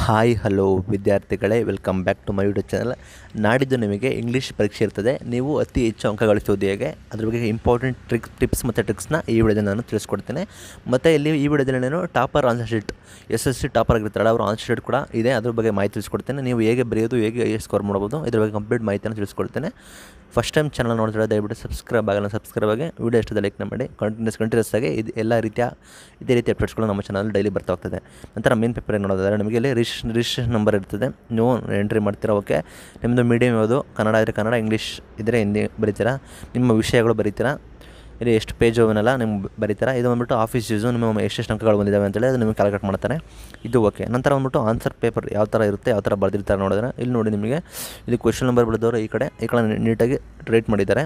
Hi hello ವಿದ್ಯಾರ್ಥಿಗಳೇ, welcome back to my YouTube channel. ನಾಡಿದ್ದು ನಿಮಗೆ ಇಂಗ್ಲೀಷ್ ಪರೀಕ್ಷೆ ಇರ್ತದೆ. ನೀವು ಅತಿ ಹೆಚ್ಚು ಅಂಕ ಗಳಿಸೋದು ಹೇಗೆ ಅದ್ರ ಬಗ್ಗೆ ಇಂಪಾರ್ಟೆಂಟ್ ಟಿಪ್ಸ್ ಮತ್ತು ಟ್ರಿಕ್ಸ್ನ ಈ ವಿಡಿಯೋದಲ್ಲಿ ನಾನು ತಿಳಿಸ್ಕೊಡ್ತೇನೆ. ಮತ್ತು ಇಲ್ಲಿ ಈ ವಿಡಿಯೋದಲ್ಲಿ ನಾನು topper answer sheet, S S C topper ಆಗಿರ್ತಾರಲ್ಲ ಅವ್ರ ಆನ್ಸರ್ ಶೀಟ್ ಕೂಡ ಇದೆ, ಅದ್ರ ಬಗ್ಗೆ ಮಾಹಿತಿ ತಿಳಿಸ್ಕೊಡ್ತೇನೆ. ನೀವು ಹೇಗೆ ಬರೆಯೋದು, ಹೇಗೆ ಸ್ಕೋರ್ ಮಾಡ್ಬೋದು, ಇದ್ರ ಬಗ್ಗೆ ಕಂಪ್ಲೀಟ್ ಮಾಹಿತಿಯನ್ನು ತಿಳಿಸ್ಕೊಡ್ತೇನೆ. ಫಸ್ಟ್ ಟೈಮ್ ಚಾನಲ್ ನೋಡ್ತಾರೆ ದಯವಿಟ್ಟು ಸಬ್ಸ್ಕ್ರೈಬ್ ಆಗಲ್ಲ, ಸಬ್ಸ್ಕ್ರೈಬ್ ಆಗಿ ವೀಡಿಯೋ ಇಷ್ಟದ ಲೈಕ್ನ ಮಾಡಿ. ಕಂಟಿನ್ಯೂಸ್ ಆಗಿ ಇದು ಎಲ್ಲ ರೀತಿಯ ಇದೇ ರೀತಿ ಅಪ್ಡೇಟ್ಸ್ಗಳು ನಮ್ಮ ಚಾನಲ್ ಡೈಲಿ ಬರ್ತಾ ಹೋಗ್ತದೆ. ನಂತರ ಮೇನ್ ಪೇಪರ್ ಏನು ನೋಡೋದಾದ್ರೆ ನಿಮಗೆ ಇಲ್ಲಿ ರಿಜಿಸ್ಟ್ರೇಷನ್ ನಂಬರ್ ಇರ್ತದೆ. ನೀವು ಎಂಟ್ರಿ ಮಾಡ್ತೀರಾ, ಓಕೆ, ನಿಮ್ಮದು ಮೀಡಿಯಮ್ ಯಾವುದು, ಕನ್ನಡ ಆದರೆ ಕನ್ನಡ, ಇಂಗ್ಲೀಷ್ ಇದ್ದರೆ ಹಿಂದಿ ಬರೀತೀರಾ, ನಿಮ್ಮ ವಿಷಯಗಳು ಬರೀತೀರಾ, ಇಲ್ಲಿ ಎಷ್ಟು ಪೇಜ್ ಅವನ್ನೆಲ್ಲ ನಿಮ್ಗೆ ಬರೀತಾರೆ. ಇದು ಬಂದ್ಬಿಟ್ಟು ಆಫೀಸ್ ಯೂಸು, ನಿಮ್ಮ ಎಷ್ಟೆಷ್ಟು ಅಂಕಗಳು ಬಂದಿದ್ದಾವೆ ಅಂತೇಳಿ ಅದು ನಿಮಗೆ ಕ್ಯಾಲ್ಕುಲೇಟ್ ಮಾಡ್ತಾರೆ. ಇದು ಓಕೆ. ನಂತರ ಬಂದ್ಬಿಟ್ಟು ಆನ್ಸರ್ ಪೇಪರ್ ಯಾವ ಥರ ಇರುತ್ತೆ, ಯಾವ ಥರ ಬರೆದಿರ್ತಾರೆ ನೋಡಿದ್ರೆ ಇಲ್ಲಿ ನೋಡಿ, ನಿಮಗೆ ಇಲ್ಲಿ ಕ್ವೆಶ್ಚನ್ ನಂಬರ್ ಬಿಡೋದವರು ಈ ಕಡೆ ನೀಟಾಗಿ ರೇಟ್ ಮಾಡಿದ್ದಾರೆ.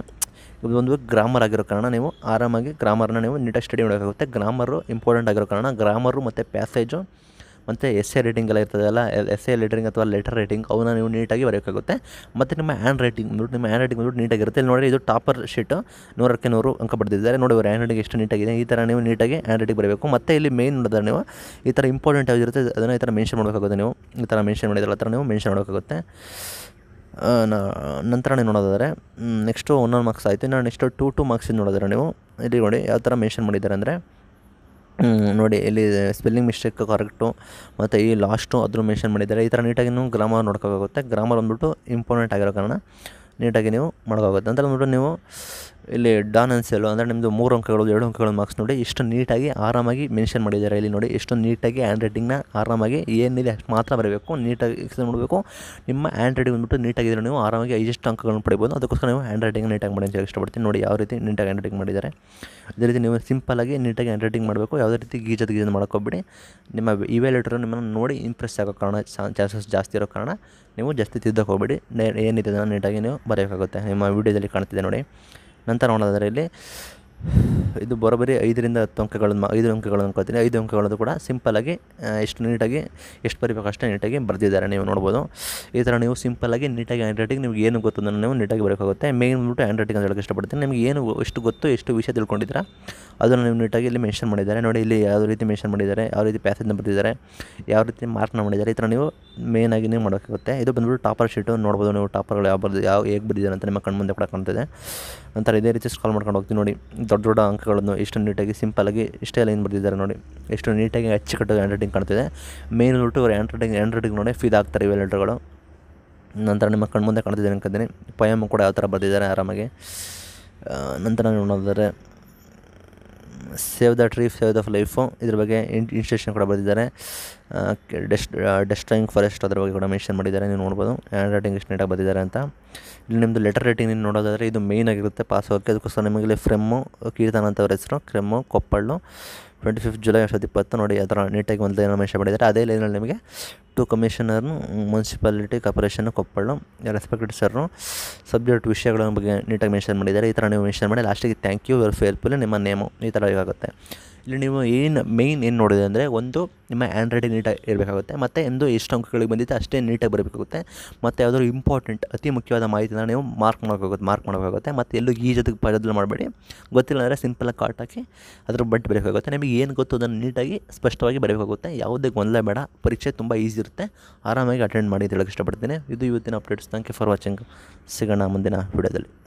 ಇದು ಒಂದು ಗ್ರಾಮರ್ ಆಗಿರೋ ಕಾರಣ ನೀವು ಆರಾಮಾಗಿ ಗ್ರಾಮರ್ನ ನೀವು ನೀಟಾಗಿ ಸ್ಟಡಿ ಮಾಡಬೇಕಾಗುತ್ತೆ. ಗ್ರಾಮರು ಇಂಪಾರ್ಟೆಂಟ್ ಆಗಿರೋ ಕಾರಣ ಗ್ರಾಮರು ಮತ್ತು ಪ್ಯಾಸೇಜು ಮತ್ತು ಎಸ್ ಎ ರೇಟಿಂಗ್ ಎಲ್ಲ ಇರ್ತದಲ್ಲ, ಎಸ್ ಎ ರೇಟಿಂಗ್ ಅಥವಾ ಲೆಟರ್ ರೇಟಿಂಗ್ ಅವನ್ನ ನೀವು ನೀಟಾಗಿ ಬರೆಯೋಕ್ಕಾಗುತ್ತೆ. ಮತ್ತು ನಿಮ್ಮ ಹ್ಯಾಂಡ್ ರೈಟಿಂಗ್ ಬಂದ್ಬಿಟ್ಟು ನೀಟಾಗಿರುತ್ತೆ. ಇಲ್ಲಿ ನೋಡಿ, ಇದು ಟಾಪರ್ ಶೀಟು 100ಕ್ಕೆ 100 ಅಂಕ ಪಡೆದಿದ್ದಾರೆ. ನೋಡಿ ಅವ್ರ ಹ್ಯಾಂಡ್ ರೈಟಿಂಗ್ ಎಷ್ಟು ನೀಟಾಗಿದೆ. ಈ ಥರ ನೀವು ನೀಟಾಗಿ ಹ್ಯಾಂಡ್ ರೈಟಿಂಗ್ ಬರಬೇಕು. ಮತ್ತು ಇಲ್ಲಿ ಮೇನ್ ನೋಡಿದ್ರೆ ನೀವು ಈ ಥರ ಇಂಪಾರ್ಟೆಂಟ್ ಆಗಿರುತ್ತೆ, ಅದನ್ನು ಈ ಥರ ಮೆನ್ಷನ್ ಮಾಡಬೇಕಾಗುತ್ತೆ. ನೀವು ಈ ಥರ ಮೆನ್ಷನ್ ಮಾಡಿದ್ರೆ ಆ ಥರ ನೀವು ಮೆನ್ಷನ್ ಮಾಡೋಕ್ಕಾಗುತ್ತೆ. ನಂತರ ನೀವು ನೋಡೋದಾದರೆ ನೆಕ್ಸ್ಟು 1 ಮಾರ್ಕ್ಸ್ ಆಯಿತು. ನಾನು ನೆಕ್ಸ್ಟು 2 ಮಾರ್ಕ್ಸಿಂದ ನೋಡಿದ್ರೆ ನೀವು ಇಲ್ಲಿ ನೋಡಿ ಯಾವ ಥರ ಮೆನ್ಷನ್ ಮಾಡಿದ್ದಾರೆ ಅಂದರೆ ನೋಡಿ, ಇಲ್ಲಿ ಸ್ಪೆಲ್ಲಿಂಗ್ ಮಿಸ್ಟೇಕ್ ಕರೆಕ್ಟು ಮತ್ತು ಈ ಲಾಸ್ಟು ಅದ್ರ ಮೆನ್ಷನ್ ಮಾಡಿದ್ದಾರೆ. ಈ ಥರ ನೀಟಾಗಿ ನೀವು ಗ್ರಾಮರ್ ನೋಡ್ಕೋಕ್ಕಾಗುತ್ತೆ. ಗ್ರಾಮರ್ ಬಂದ್ಬಿಟ್ಟು ಇಂಪಾರ್ಟೆಂಟ್ ಆಗಿರೋ ಕಾರಣ ನೀಟಾಗಿ ನೀವು ಮಾಡೋಕ್ಕಾಗುತ್ತೆ. ನಂತರ ಬಂದ್ಬಿಟ್ಟು ನೀವು ಇಲ್ಲಿ ಡಾನ್ ಅನ್ಸೆಲ್ಲು ಅಂದರೆ ನಿಮ್ಮದು 3 ಅಂಕಗಳು 2 ಅಂಕಗಳ ಮಾರ್ಕ್ಸ್ ನೋಡಿ ಇಷ್ಟು ನೀಟಾಗಿ ಆರಾಮಾಗಿ ಮೆನ್ಷನ್ ಮಾಡಿದ್ದಾರೆ. ಇಲ್ಲಿ ನೋಡಿ ಎಷ್ಟು ನೀಟಾಗಿ ಹ್ಯಾಂಡ್ ರೈಟಿಂಗ್ನ ಆರಾಮಾಗಿ ಏನಿದೆ ಅಷ್ಟು ಮಾತ್ರ ಬರಬೇಕು, ನೀಟಾಗಿ ಎಕ್ಸ್ಪ್ಲೇನ್ ಮಾಡಬೇಕು. ನಿಮ್ಮ ಹ್ಯಾಂಡ್ ರೈಟಿಂಗ್ ಬಂದ್ಬಿಟ್ಟು ನೀಟಾಗಿದ್ದರೆ ನೀವು ಆರಾಮಾಗಿ 5 ಅಂಕಗಳನ್ನು ಪಡಿಬೋದು. ಅದಕ್ಕೋಸ್ಕರ ನೀವು ಹ್ಯಾಂಡ್ ರೈಟಿಂಗ್ ನೀಟಾಗಿ ಮಾಡಿ ಅಂತ ಇಷ್ಟಪಡ್ತೀನಿ. ನೋಡಿ ಯಾವ ರೀತಿ ನೀಟಾಗಿ ಹ್ಯಾಂಡ್ ರೈಟಿಂಗ್ ಮಾಡಿದ್ದಾರೆ. ಅದೇ ರೀತಿ ನೀವು ಸಿಂಪಲ್ಲಾಗಿ ನೀಟಾಗಿ ಹ್ಯಾಂಡ್ ರೈಟಿಂಗ್ ಮಾಡಬೇಕು. ಯಾವುದೇ ರೀತಿ ಗೀಜದ ಮಾಡ್ಕೊಬಿಡಿ. ನಿಮ್ಮ ಇವ್ಯಾಲ್ಯೂಟರ್ ನಿಮ್ಮನ್ನು ನೋಡಿ ಇಂಪ್ರೆಸ್ ಆಗೋ ಕಾರಣ ಚಾನ್ಸಸ್ ಜಾಸ್ತಿ ಇರೋ ಕಾರಣ ನೀವು ಜಾಸ್ತಿ ತಿದ್ದಕ್ಕೆ ಹೋಗ್ಬಿಡಿ. ಏನಿದೆ ಅದನ್ನು ನೀಟಾಗಿ ನೀವು ಬರೆಯೋಕ್ಕಾಗುತ್ತೆ. ನಿಮ್ಮ ವಿಡಿಯೋದಲ್ಲಿ ಕಾಣ್ತಿದೆ ನೋಡಿ. ನಂತರ ನೋಡೋದಾದರೆ ಇಲ್ಲಿ ಇದು ಬರೋಬ್ಬರಿ 5 ರಿಂದ 10 ಅಂಕಗಳನ್ನು 5 ಅಂಕಗಳನ್ನು ಅಂದ್ಕೊಳ್ತೀನಿ. 5 ಅಂಕಗಳದ್ದು ಕೂಡ ಸಿಂಪಲ್ಲಾಗಿ ಎಷ್ಟು ನೀಟಾಗಿ ಎಷ್ಟು ಬರೀಬೇಕು ಅಷ್ಟೇ ನೀಟಾಗಿ ಬರೆದಿದ್ದಾರೆ. ನೀವು ನೋಡ್ಬೋದು ಈ ಥರ ನೀವು ಸಿಂಪಲ್ಲಾಗಿ ನೀಟಾಗಿ ಹ್ಯಾಂಡ್ ರೈಟಿಂಗ್ ನಿಮ್ಗೆ ಏನು ಗೊತ್ತು ಅದನ್ನು ನೀವು ನೀಟಾಗಿ ಬರಬೇಕಾಗುತ್ತೆ. ಮೇನ್ ಬಿಟ್ಟು ಹ್ಯಾಂಡ್ ರೈಟಿಂಗ್ ಅಂತ ಹೇಳಕ್ಕೆ ಇಷ್ಟಪಡ್ತೀನಿ. ನಿಮಗೆ ಏನು ಎಷ್ಟು ಗೊತ್ತು, ಎಷ್ಟು ವಿಷಯ ತಿಳ್ಕೊಂಡಿದ್ದೀರಾ ಅದನ್ನು ನೀವು ನೀಟಾಗಿ ಇಲ್ಲಿ ಮೆನ್ಷನ್ ಮಾಡಿದ್ದಾರೆ. ನೋಡಿ ಇಲ್ಲಿ ಯಾವ ರೀತಿ ಮೆನ್ಷನ್ ಮಾಡಿದ್ದಾರೆ, ಯಾವ ರೀತಿ ಪ್ಯಾಸೇಜ್ನ ಬರೆದಿದ್ದಾರೆ, ಯಾವ ರೀತಿ ಮಾರ್ಕ್ನ ಮಾಡಿದ್ದಾರೆ, ಈ ಥರ ನೀವು ಮೇಯ್ನಾಗಿ ನೀವು ಮಾಡೋಕ್ಕಾಗುತ್ತೆ. ಇದು ಬಂದ್ಬಿಟ್ಟು ಟಾಪರ್ ಶೀಟು ನೋಡ್ಬೋದು ನೀವು ಟಾಪರ್ಗಳು ಯಾವ ಬರ್ದು ಯಾವ ಹೇಗೆ ಬರೆದಿದ್ದಾರೆ ಅಂತ ನಿಮ್ಮ ಕಣ್ಮುಂದೆ ಕೂಡ ಕಾಣ್ತಿದೆ. ನಂತರ ಇದೇ ರೀತಿ ಸ್ಕಾಲ್ ಮಾಡ್ಕೊಂಡು ಹೋಗ್ತೀನಿ. ನೋಡಿ ದೊಡ್ಡ ಅಂಕಗಳನ್ನು ಎಷ್ಟು ನೀಟಾಗಿ ಸಿಂಪಲ್ಲಾಗಿ ಇಷ್ಟೇ ಲೈನ್ ಬರೆದಿದ್ದಾರೆ. ನೋಡಿ ಎಷ್ಟು ನೀಟಾಗಿ ಅಚ್ಚುಕಟ್ಟಾಗಿ ಹ್ಯಾಂಡ್ ರೈಟಿಂಗ್ ಕಾಣ್ತಿದೆ. ಮೇನ್ ಬಿಟ್ಟು ಅವ್ರ ಹ್ಯಾಂಡ್ ರೈಟಿಂಗ್ ನೋಡಿ ಫಿದಾ ಆಗ್ತಾರೆ ಇವೆ ಲೆಟರ್ಗಳು. ನಂತರ ನಿಮ್ಮ ಕಣ್ಮುಂದೆ ಕಾಣ್ತಿದ್ದೀನಿ ಅನ್ಕೊಂತೀನಿ. ಪಯಮ್ ಕೂಡ ಯಾವ ಥರ ಬರೆದಿದ್ದಾರೆ ಆರಾಮಾಗಿ. ನಂತರ ನೋಡೋದಾದರೆ save the tree save the life ಇದ್ರ ಬಗ್ಗೆ ಇನ್ಸ್ಟ್ರಕ್ಷನ್ ಕೂಡ ಬರೆದಿದ್ದಾರೆ. ಡೆಸ್ಟ್ರಾಯಿಂಗ್ ಫಾರೆಸ್ಟ್ ಅದ್ರ ಬಗ್ಗೆ ಕೂಡ ಮೆನ್ಷನ್ ಮಾಡಿದ್ದಾರೆ. ನೀವು ನೋಡ್ಬೋದು ಹ್ಯಾಂಡ್ ರೈಟಿಂಗ್ ಎಷ್ಟು ನೀಟಾಗಿ ಬರೆದಿದ್ದಾರೆ ಅಂತ. ಇಲ್ಲಿ ನಿಮ್ಮದು ಲೆಟರ್ ರೈಟಿಂಗ್ ನೀವು ನೋಡೋದಾದರೆ ಇದು ಮೇಯ್ನ್ ಆಗಿರುತ್ತೆ ಪಾಸ್ ಆಗೋಕ್ಕೆ. ಅದಕ್ಕೋಸ್ಕರ ನಿಮಗೆ ಇಲ್ಲಿ ಫ್ರೆಮ್ಮು ಕೀರ್ತನ ಅಂತವ್ರ ಹೆಸರು ಕ್ರೆಮ್ಮು ಕೊಪ್ಪಳ್ಳು 25 ಜುಲೈ 2020 ನೋಡಿ ಅದರ ನೀಟಾಗಿ ಒಂದು ಲೈನ್ ಮೆನ್ಷನ್ ಮಾಡಿದ್ದಾರೆ. ಅದೇ ಲೈನಲ್ಲಿ ನಿಮಗೆ ಟು ಕಮಿಷನರ್ನು ಮುನ್ಸಿಪಾಲಿಟಿ ಕಾರ್ಪೊರೇಷನ್ನು ಕೊಪ್ಪಳು ರೆಸ್ಪೆಕ್ಟೆಡ್ ಸರ್ನು ಸಬ್ಜೆಕ್ಟ್ ವಿಷಯಗಳ ಬಗ್ಗೆ ನೀಟಾಗಿ ಮೆನ್ಷನ್ ಮಾಡಿದ್ದಾರೆ. ಈ ಥರ ನೀವು ಮೆನ್ಷನ್ ಮಾಡಿ ಲಾಸ್ಟಿಗೆ ಥ್ಯಾಂಕ್ ಯು ಯುವರ್ ಫೇರ್ಫುಲ್ ನಿಮ್ಮ ನೇಮು ಈ ಥರ ಆಗುತ್ತೆ. ಇಲ್ಲಿ ನೀವು ಏನು ಮೇಯ್ನ್ ಏನು ನೋಡಿದೆ ಅಂದರೆ ಒಂದು ನಿಮ್ಮ ಹ್ಯಾಂಡ್ ರೈಟಿಂಗ್ ನೀಟಾಗಿ ಇರಬೇಕಾಗುತ್ತೆ. ಮತ್ತು ಎಂದು ಎಷ್ಟು ಅಂಕಗಳಿಗೆ ಬಂದಿದೆ ಅಷ್ಟೇ ನೀಟಾಗಿ ಬರಬೇಕಾಗುತ್ತೆ. ಮತ್ತು ಯಾವುದಾದ್ರು ಇಂಪಾರ್ಟೆಂಟ್ ಅತಿ ಮುಖ್ಯವಾದ ಮಾಹಿತಿನ ನೀವು ಮಾರ್ಕ್ ಮಾಡಬೇಕಾಗುತ್ತೆ. ಮತ್ತು ಎಲ್ಲೂ ಈ ಜೊತೆಗೆ ಬದಲು ಮಾಡಬೇಡಿ. ಗೊತ್ತಿಲ್ಲ ಅಂದರೆ ಸಿಂಪಲಾಗಿ ಕಾರ್ಟ್ ಹಾಕಿ ಅದ್ರ ಬಟ್ ಬರಬೇಕಾಗುತ್ತೆ. ನಿಮಗೆ ಏನು ಗೊತ್ತು ಅದನ್ನು ನೀಟಾಗಿ ಸ್ಪಷ್ಟವಾಗಿ ಬರಬೇಕಾಗುತ್ತೆ. ಯಾವುದೇ ಗೊಂದಲ ಬೇಡ. ಪರೀಕ್ಷೆ ತುಂಬ ಈಸಿ ಇರುತ್ತೆ. ಆರಾಮಾಗಿ ಅಟೆಂಡ್ ಮಾಡಿ ಅಂತ ಹೇಳಕ್ಕೆ ಇಷ್ಟಪಡ್ತೀನಿ. ಇದು ಇವತ್ತಿನ updates. Thank you for watching. ಸಿಗೋಣ ಮುಂದಿನ ವಿಡಿಯೋದಲ್ಲಿ.